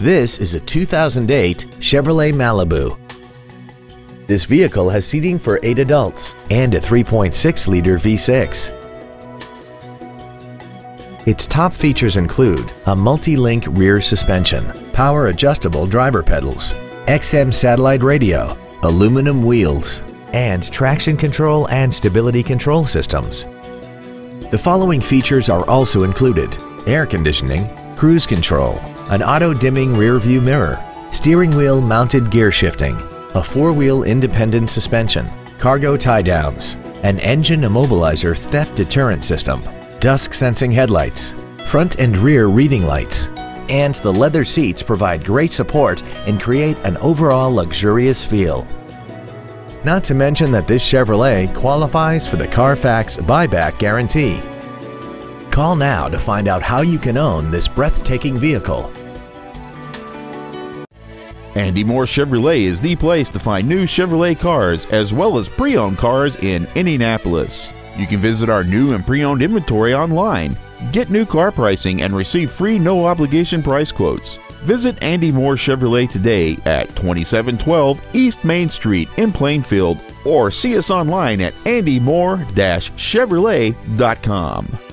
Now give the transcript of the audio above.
This is a 2008 Chevrolet Malibu. This vehicle has seating for 8 adults and a 3.6-liter V6. Its top features include a multi-link rear suspension, power adjustable driver pedals, XM satellite radio, aluminum wheels, and traction control and stability control systems. The following features are also included: air conditioning, cruise control, an auto-dimming rear-view mirror, steering wheel mounted gear shifting, a 4-wheel independent suspension, cargo tie-downs, an engine immobilizer theft deterrent system, dusk-sensing headlights, front and rear reading lights, and the leather seats provide great support and create an overall luxurious feel. Not to mention that this Chevrolet qualifies for the Carfax buyback guarantee. Call now to find out how you can own this breathtaking vehicle. Andy Mohr Chevrolet is the place to find new Chevrolet cars as well as pre-owned cars in Indianapolis. You can visit our new and pre-owned inventory online, get new car pricing, and receive free no-obligation price quotes. Visit Andy Mohr Chevrolet today at 2712 East Main Street in Plainfield, or see us online at andymohr-chevrolet.com.